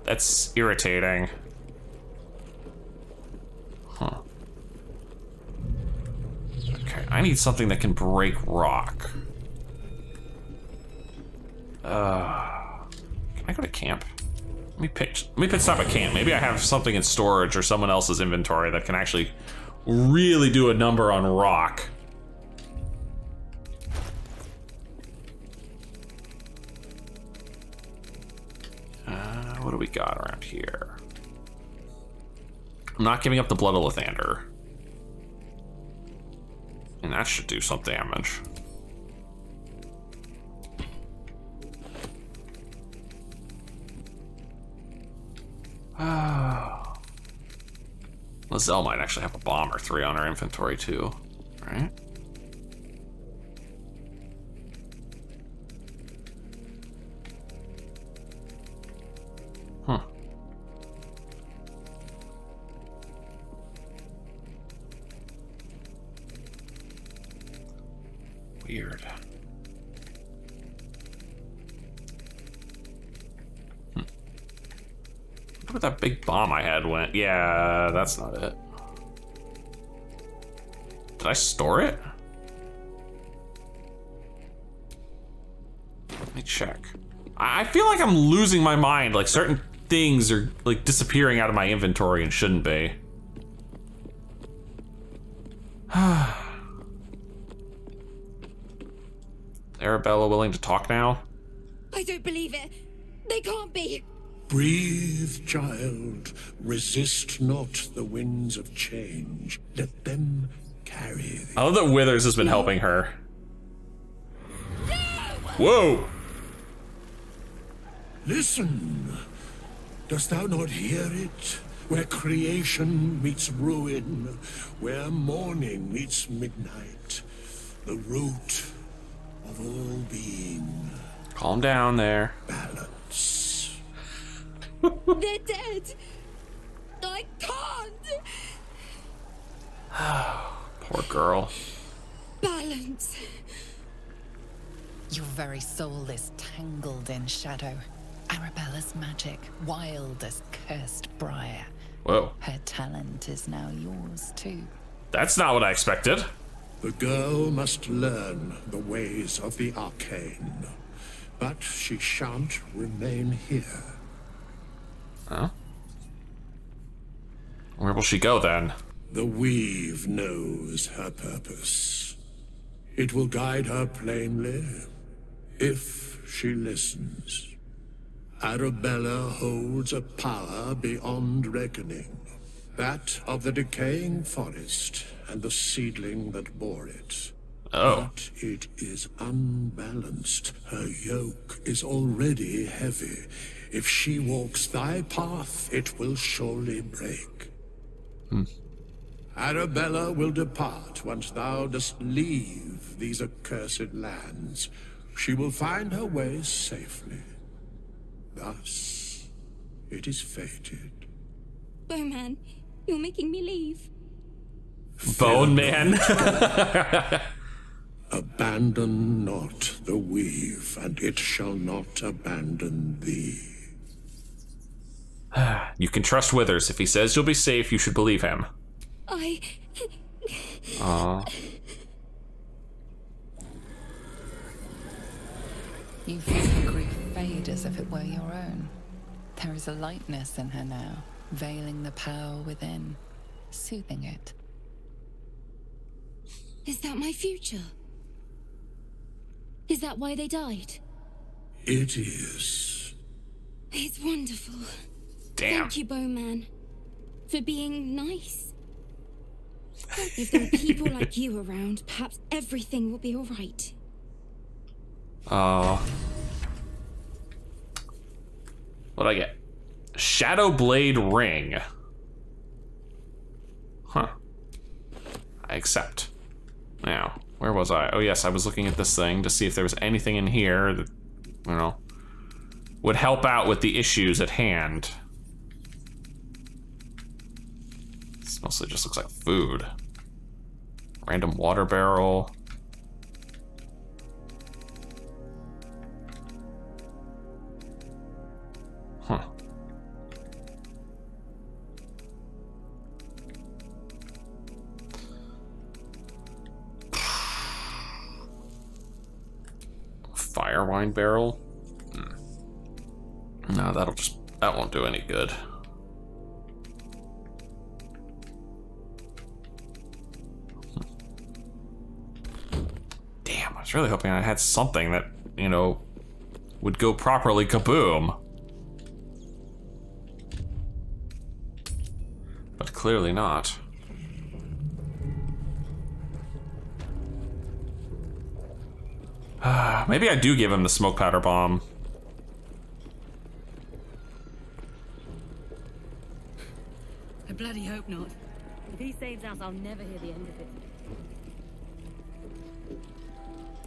That's irritating. Huh. Okay, I need something that can break rock. Uh, can I go to camp? Let me pitch, let me pitch stop at camp. Maybe I have something in storage or someone else's inventory that can actually really do a number on rock. Uh, what do we got around here? I'm not giving up the blood of Lathander. And that should do some damage. Oh. Lizelle might actually have a bomb or three on her inventory too, right? Huh. Weird. Where that big bomb I had went. Yeah, that's not it. Did I store it? Let me check. I feel like I'm losing my mind. Like certain things are like disappearing out of my inventory and shouldn't be. Arabella willing to talk now? I don't believe it. They can't be. Breathe, child. Resist not the winds of change. Let them carry thee. I love that Withers has been helping her. No! Whoa! Listen. Dost thou not hear it? Where creation meets ruin, where morning meets midnight, the root of all being. Calm down there. Balance. They're dead. I can't. Poor girl. Balance. Your very soul is tangled in shadow. Arabella's magic, wild as cursed briar. Whoa. Her talent is now yours too. That's not what I expected. The girl must learn the ways of the arcane, but she shan't remain here. Huh? Where will she go then? The weave knows her purpose. It will guide her plainly if she listens. Arabella holds a power beyond reckoning, that of the decaying forest and the seedling that bore it. Oh. But it is unbalanced. Her yoke is already heavy. If she walks thy path, it will surely break. Hmm. Arabella will depart once thou dost leave these accursed lands. She will find her way safely. Thus, it is fated. Bone Man, you're making me leave. Bone Man? Abandon not the weave, and it shall not abandon thee. You can trust Withers. If he says you'll be safe, you should believe him. I... Aww. You feel the grief fade as if it were your own. There is a lightness in her now, veiling the power within, soothing it. Is that my future? Is that why they died? It is. It's wonderful. Damn. Thank you, Bowman, for being nice. If there are people like you around, perhaps everything will be all right. Oh. What'd I get? Shadowblade Ring. Huh. I accept. Now. Where was I? Oh yes, I was looking at this thing to see if there was anything in here that, you know, would help out with the issues at hand. This mostly just looks like food. Random water barrel. Huh. Fire wine barrel? Hmm. No, that'll just, that won't do any good. I was really hoping I had something that, you know, would go properly kaboom. But clearly not. Maybe I do give him the smoke powder bomb. I bloody hope not. If he saves us, I'll never hear the end of it.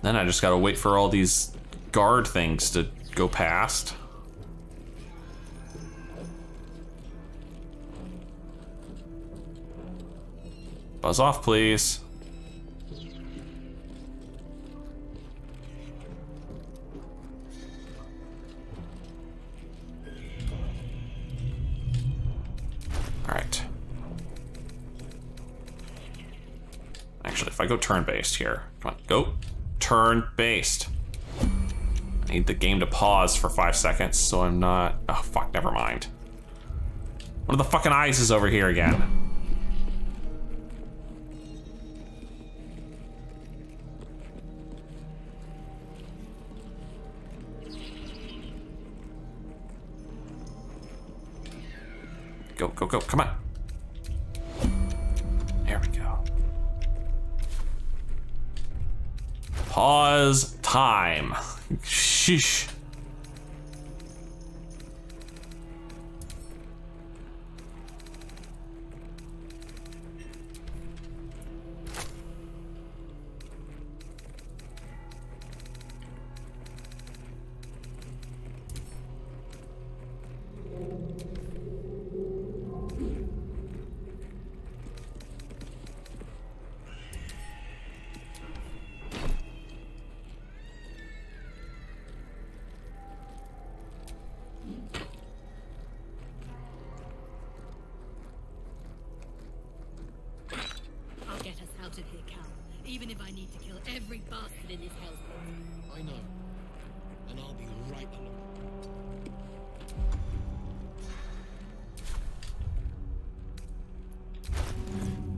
Then I just gotta wait for all these guard things to go past. Buzz off, please. All right. Actually, if I go turn-based here, come on, go. Turn-based. I need the game to pause for five seconds, so I'm not... Oh, fuck, never mind. One of the fucking eyes is over here again. Go, go, go, come on. Pause time. Sheesh.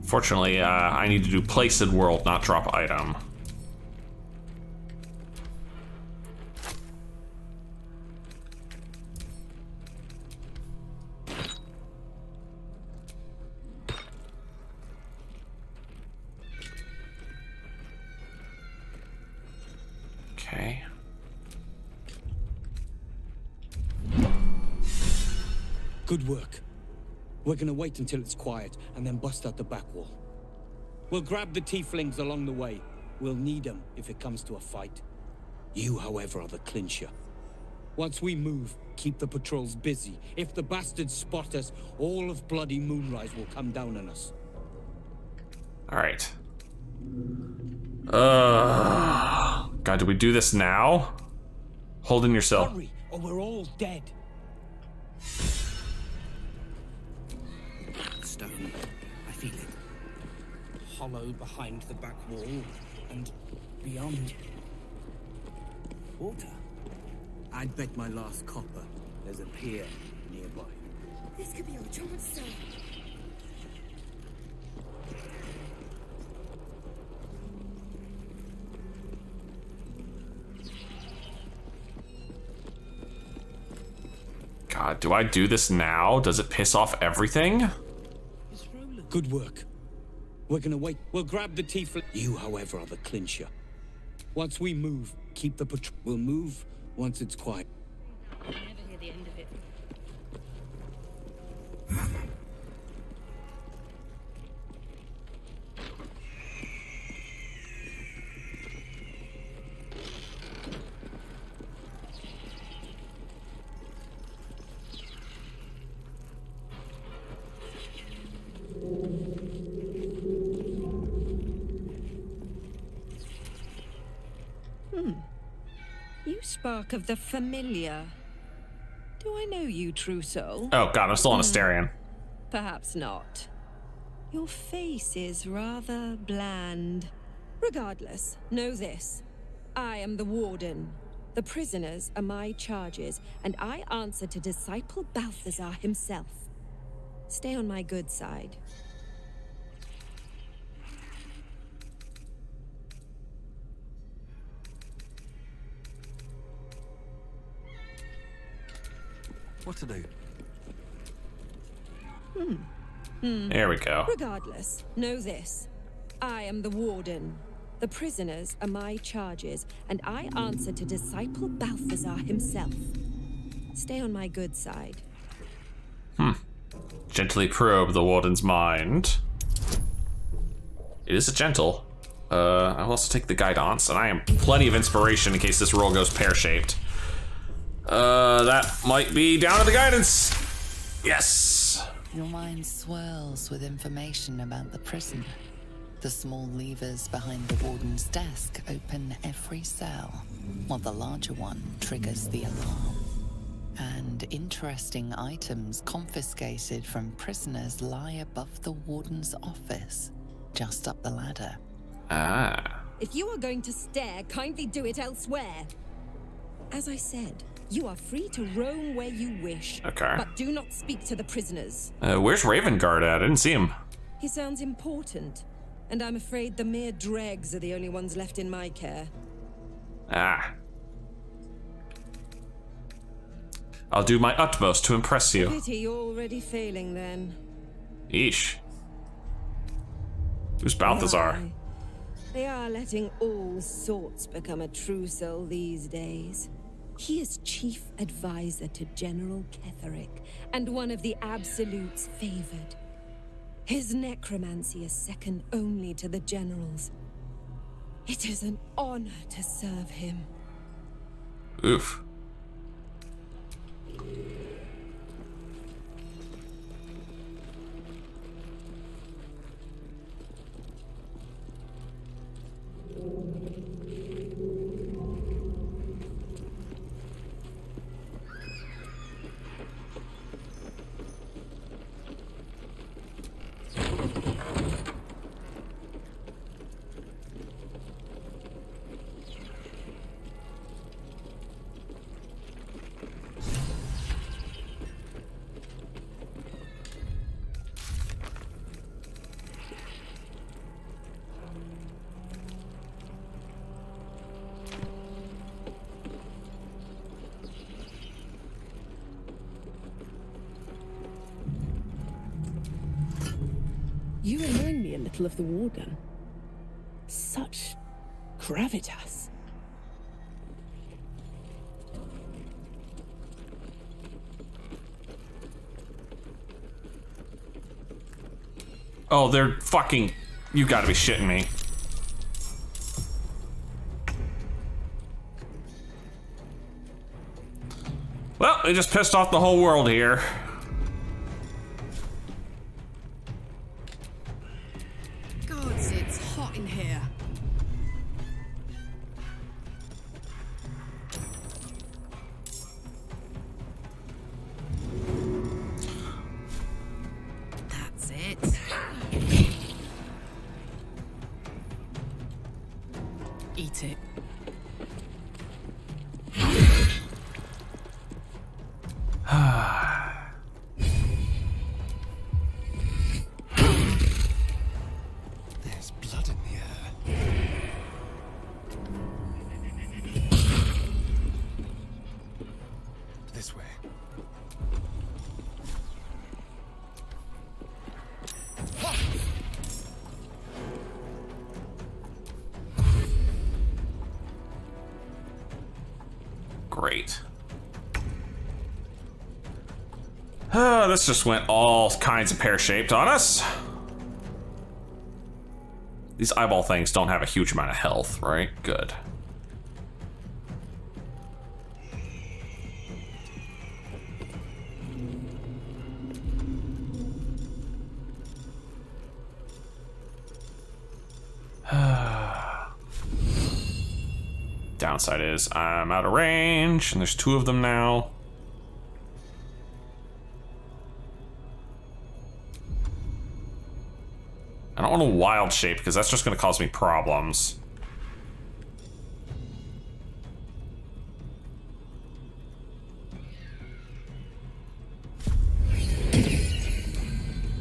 Unfortunately, uh, I need to do place in world, not drop item. Okay. Good work. We're gonna wait until it's quiet, and then bust out the back wall. We'll grab the tieflings along the way. We'll need them if it comes to a fight. You, however, are the clincher. Once we move, keep the patrols busy. If the bastards spot us, all of bloody Moonrise will come down on us. All right. Uh, God, do we do this now? Hold in yourself. Hurry, or we're all dead. Stone. I feel it. Hollow behind the back wall and beyond. Water. I'd bet my last copper there's a pier nearby. This could be our chance, sir. God, do I do this now? Does it piss off everything? Good work. We're gonna wait. We'll grab the tiefling. You, however, are the clincher. Once we move, keep the patrol. We'll move once it's quiet. I'll never hear the end of it. spark of the familiar. Do I know you, true soul? Oh god, I'm still on Astarion. Perhaps not. Your face is rather bland. Regardless, know this. I am the warden. The prisoners are my charges, and I answer to disciple Balthazar himself. Stay on my good side. What to do? Hmm. Hmm. There we go. Regardless, know this. I am the warden. The prisoners are my charges, and I answer to disciple Balthazar himself. Stay on my good side. Hmm. Gently probe the warden's mind. It is a gentle. Uh, I'll also take the guidance, and I am plenty of inspiration in case this roll goes pear-shaped. Uh, that might be down to the guidance. Yes. Your mind swirls with information about the prison. The small levers behind the warden's desk open every cell, while the larger one triggers the alarm. And interesting items confiscated from prisoners lie above the warden's office, just up the ladder. Ah. If you are going to stare, kindly do it elsewhere. As I said, you are free to roam where you wish, okay. But do not speak to the prisoners. Uh, where's Ravengard at? I didn't see him. He sounds important. And I'm afraid the mere dregs are the only ones left in my care. Ah. I'll do my utmost to impress you. Pity you're already failing then. Eesh. Who's Balthazar? Why? They are letting all sorts become a true soul these days. He is chief advisor to General Ketheric and one of the Absolute's favored. His necromancy is second only to the general's. It is an honor to serve him. Oof. You remind me a little of the warden. Such gravitas. Oh, they're fucking... You gotta be shitting me. Well, they just pissed off the whole world here. This just went all kinds of pear-shaped on us. These eyeball things don't have a huge amount of health, right? Good. downside is I'm out of range, and there's two of them now. I don't want a wild shape, because that's just going to cause me problems.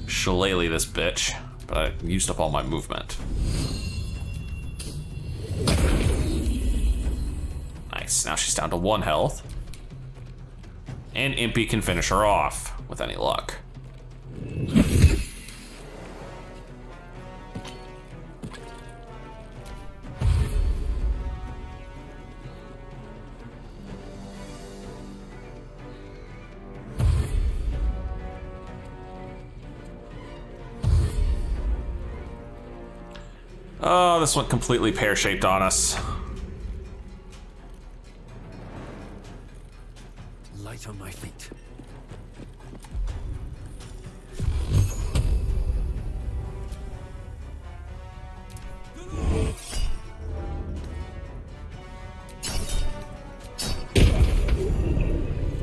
Shillelagh this bitch, but I used up all my movement. Nice, now she's down to one health. And Impy can finish her off, with any luck. Oh, this went completely pear-shaped on us. Light on my feet.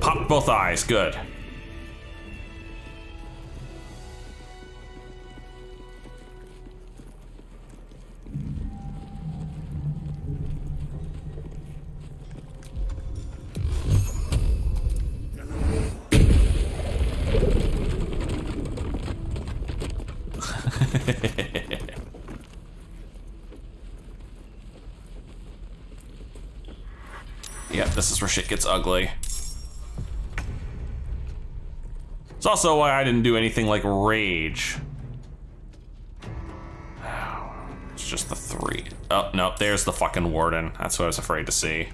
Popped both eyes, good. Where shit gets ugly. It's also why I didn't do anything like rage. It's just the three. Oh, no, there's the fucking warden. That's what I was afraid to see.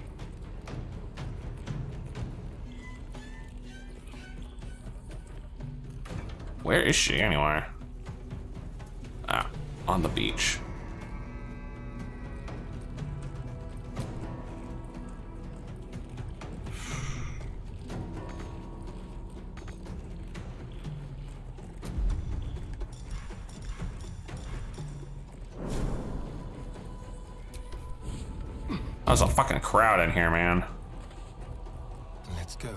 Where is she anyway? Ah, on the beach. There's a fucking crowd in here, man. Let's go.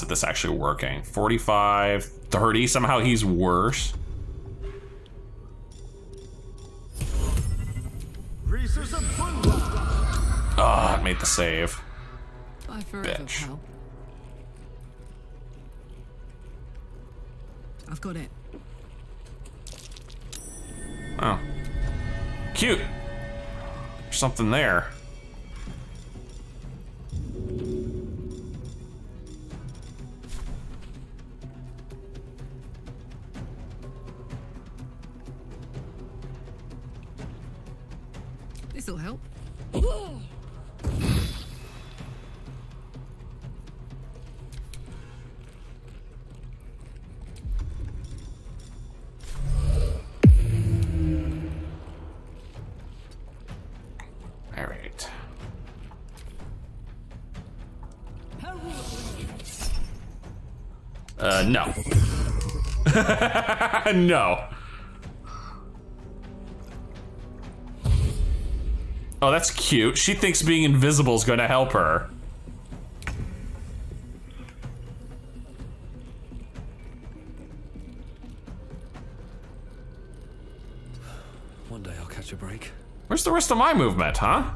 That this actually working. forty-five, thirty, somehow he's worse. Ah, oh, it made the save. Bitch. I've got it. Oh. Cute. There's something there. Uh, no. No. Oh, that's cute. She thinks being invisible is going to help her. One day I'll catch a break. Where's the rest of my movement, huh?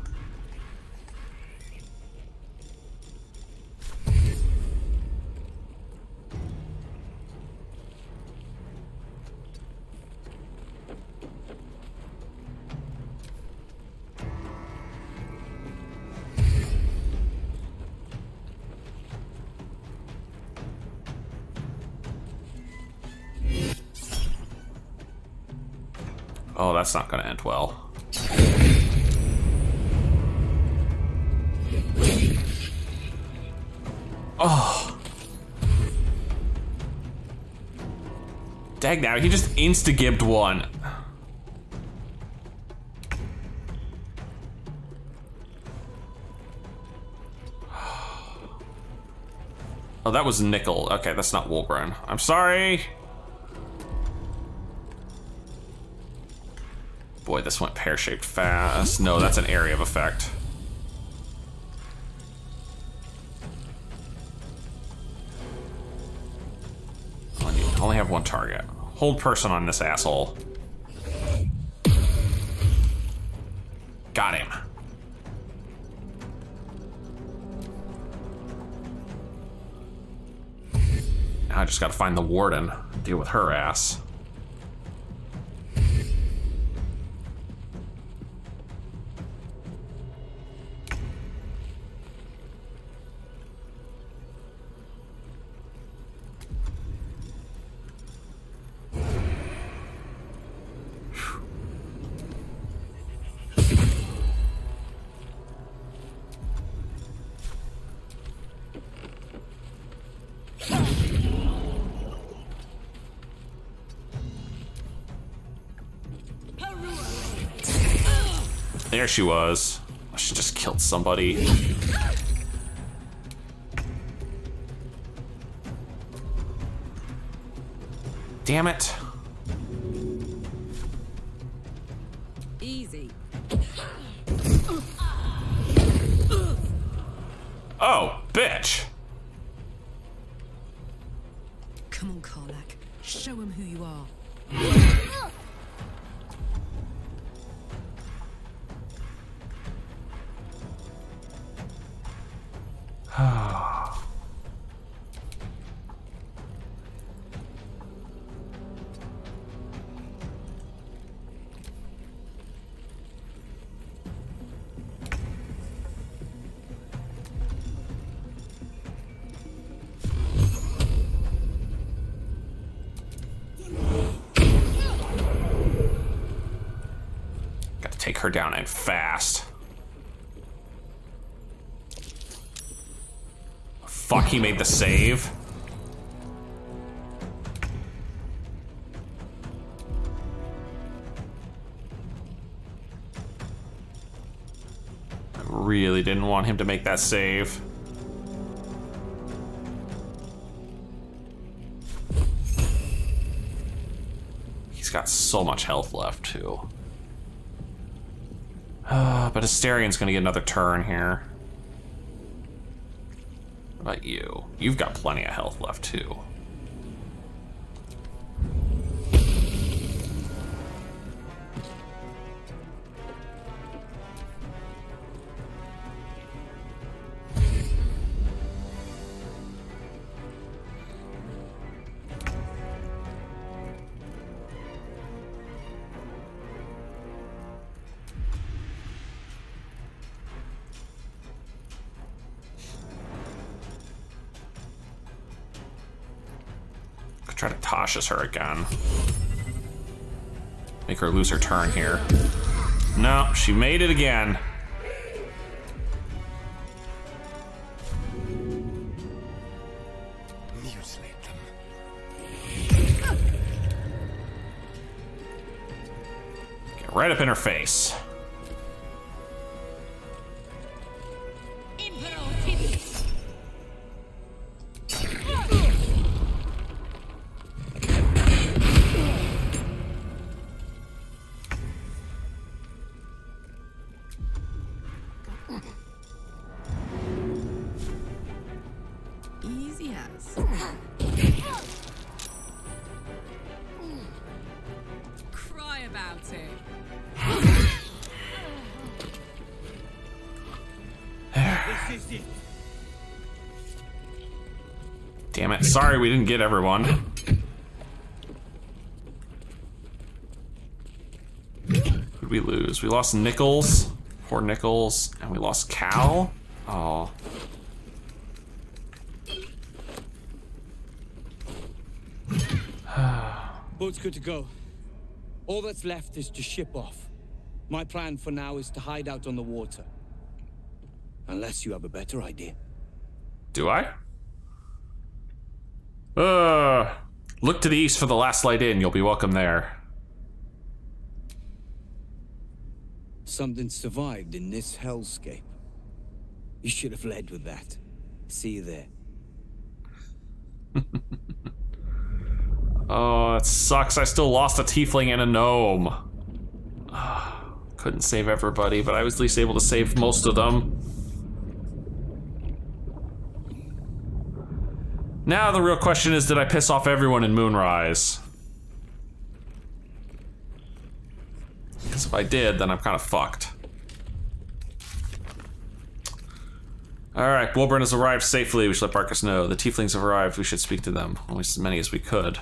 Oh, that's not going to end well. Oh. Dang now, he just insta-gibbed one. Oh, that was Nickel. Okay, that's not Wilburon. I'm sorry. Boy, this went pear-shaped fast. No, that's an area of effect. Only have one target. Hold person on this asshole. Got him. Now I just gotta find the warden, deal with her ass. There she was. She just killed somebody. Damn it. Easy. Oh, bitch. Come on, Karlach. Show him who you are. Her down and fast. Fuck, he made the save. I really didn't want him to make that save. He's got so much health left too. Uh, but Astarion's gonna get another turn here. What about you? You've got plenty of health left too. Try to Tasha's her again. Make her lose her turn here. No, she made it again. Mutilate them. Get right up in her face. Damn it. Sorry we didn't get everyone. Who'd we lose? We lost Nichols. Poor Nichols. And we lost Cal. Oh. Boat's good to go. All that's left is to ship off. My plan for now is to hide out on the water. Unless you have a better idea. Do I? Uh, look to the east for the Last Light Inn. You'll be welcome there. Something survived in this hellscape. You should have led with that. See you there. Oh, it sucks. I still lost a tiefling and a gnome. Oh, couldn't save everybody, but I was at least able to save most of them. Now the real question is, did I piss off everyone in Moonrise? Because if I did, then I'm kind of fucked. Alright, Wilburon has arrived safely. We should let Barcus know. The tieflings have arrived. We should speak to them. Almost as many as we could.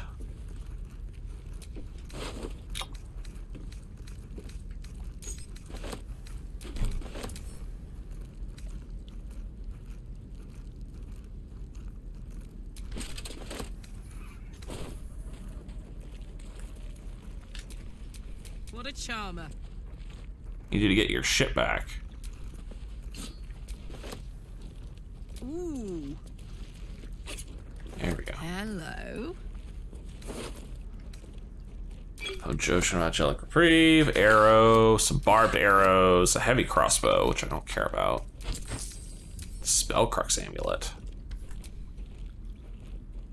What a charmer. You need to get your shit back. Ooh. There we go. Hello. Oh, Joshua, Angelic Reprieve, arrow, some barbed arrows, a heavy crossbow, which I don't care about. Spellcrux amulet.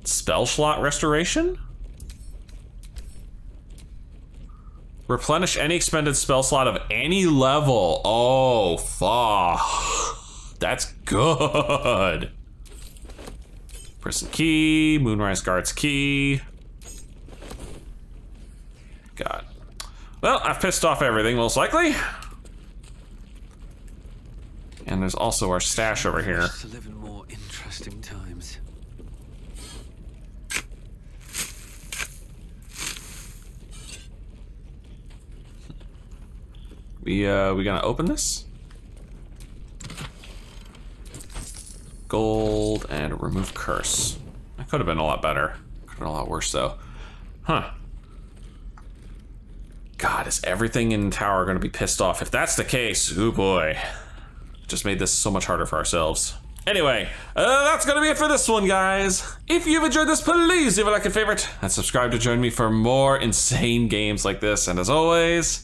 Spell slot restoration? Replenish any expended spell slot of any level. Oh, fuck. That's good. Prison key, Moonrise Guard's key. God. Well, I've pissed off everything, most likely. And there's also our stash over here. To live in more interesting times. We, uh, we gonna open this? Gold and remove curse. That could have been a lot better. Could have been a lot worse though. Huh. God, is everything in the tower gonna be pissed off? If that's the case, oh boy. Just made this so much harder for ourselves. Anyway, uh, that's gonna be it for this one, guys. If you've enjoyed this, please leave a like and favorite and subscribe to join me for more insane games like this. And as always,